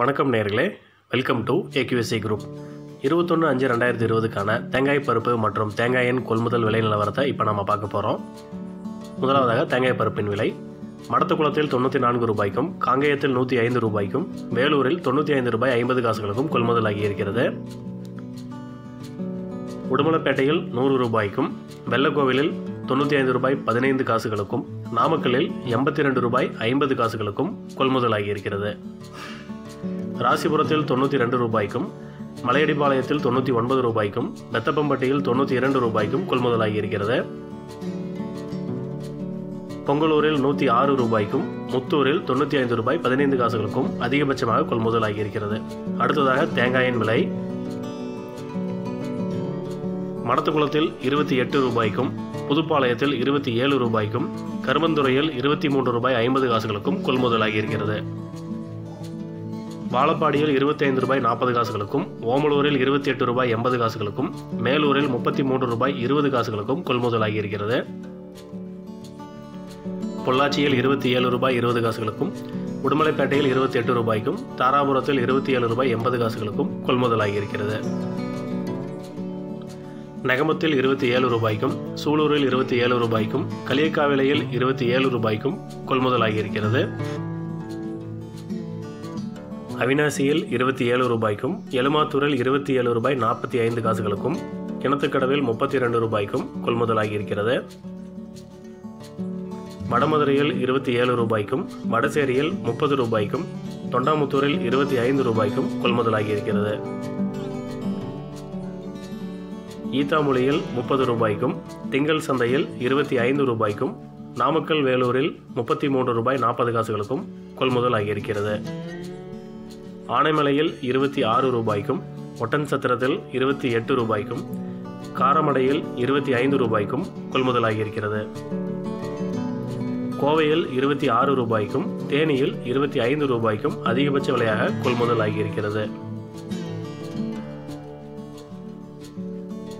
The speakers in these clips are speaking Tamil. வணக்கம் நேயர்களே, வெல்கம் டு AQSI குரூப். 21/5/2020க்கான தேங்காய் பருப்பு மற்றும் தேங்காயின் கொள்முதல் விலை நிலவரத்தை இப்போ நம்ம பார்க்க போகிறோம். முதலாவதாக தேங்காய் பருப்பின் விலை. மடத்துக்குளத்தில் 94 ரூபாய்க்கும், காங்கேயத்தில் 105 ரூபாய்க்கும், வேலூரில் 95 ரூபாய் 50 காசுகளுக்கும் கொள்முதல் ஆகியிருக்கிறது. உடுமலைப்பேட்டையில் 100 ரூபாய்க்கும், வெள்ளக்கோவிலில் 95 ரூபாய் 15 காசுகளுக்கும், நாமக்கல்லில் 82 ரூபாய் 50 காசுகளுக்கும் கொள்முதல் ஆகியிருக்கிறது. ராசிபுரத்தில் 92 ரூபாய்க்கும், மலையடிப்பாளையத்தில் 99 ரூபாய்க்கும், பெத்தப்பம்பட்டியில் 92 ரூபாய்க்கும் கொள்முதலாகியிருக்கிறது. பொங்கலூரில் 106 ரூபாய்க்கும், முத்தூரில் 95 ரூபாய் 15 காசுகளுக்கும் அதிகபட்சமாக கொள்முதலாகியிருக்கிறது. அடுத்ததாக தேங்காயின் விலை. மடத்துக்குளத்தில் 28 ரூபாய்க்கும், புதுப்பாளையத்தில் 27 ரூபாய்க்கும், கருமந்துறையில் 23 ரூபாய் 50 காசுகளுக்கும் கொள்முதலாகியிருக்கிறது. வாழப்பாடியில் 25 ரூபாய் 40 காசுகளுக்கும், ஓமலூரில் 28 ரூபாய் 80 காசுகளுக்கும், மேலூரில் 33 ரூபாய் 20 காசுகளுக்கும் கொள்முதலாகியிருக்கிறது. பொள்ளாச்சியில் 27 ரூபாய் 20 காசுகளுக்கும், உடுமலைப்பேட்டையில் 28 ரூபாய்க்கும், தாராபுரத்தில் 27 ரூபாய் 80 காசுகளுக்கும் கொள்முதலாகியிருக்கிறது. நெகமத்தில் 27 ரூபாய்க்கும், சூலூரில் 27 ரூபாய்க்கும், களியக்காவிலையில் 27 ரூபாய்க்கும் கொள்முதலாகியிருக்கிறது. அவினாசியில் 27 ரூபாய்க்கும், எலுமாத்தூரில் 27 ரூபாய் 45 காசுகளுக்கும், கிணத்துக்கடவில் 32 ரூபாய்க்கும் கொள்முதலாகியிருக்கிறது. வடமதுரையில் 27 ரூபாய்க்கும், வடசேரியில் 30 ரூபாய்க்கும், தொண்டாமுத்தூரில் 25 ரூபாய்க்கும் கொள்முதலாகியிருக்கிறது. ஈத்தாமொழியில் 30 ரூபாய்க்கும், திங்கள் சந்தையில் 25 ரூபாய்க்கும், நாமக்கல் வேலூரில் 33 ரூபாய் 40 காசுகளுக்கும் கொள்முதலாகியிருக்கிறது. ஆனைமலையில் 26 ரூபாய்க்கும், ஒட்டன் சத்திரத்தில் 28 ரூபாய்க்கும், காரமடையில் 25 ரூபாய்க்கும் கொள்முதலாகியிருக்கிறது. கோவையில் 26 ரூபாய்க்கும், தேனியில் 25 ரூபாய்க்கும் அதிகபட்ச விலையாக கொள்முதலாகியிருக்கிறது.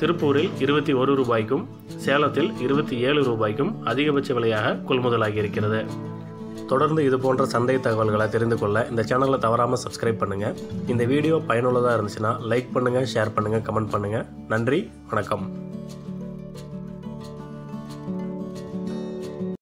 திருப்பூரில் 21 ரூபாய்க்கும், சேலத்தில் 27 ரூபாய்க்கும் அதிகபட்ச விலையாக கொள்முதலாகியிருக்கிறது. தொடர்ந்து இது போன்ற சந்தை தகவல்களை தெரிந்து கொள்ள இந்த சேனலை தவறாமல் சப்ஸ்கிரைப் பண்ணுங்கள். இந்த வீடியோ பயனுள்ளதாக இருந்துச்சுன்னா லைக் பண்ணுங்கள், ஷேர் பண்ணுங்கள், கமெண்ட் பண்ணுங்கள். நன்றி, வணக்கம்.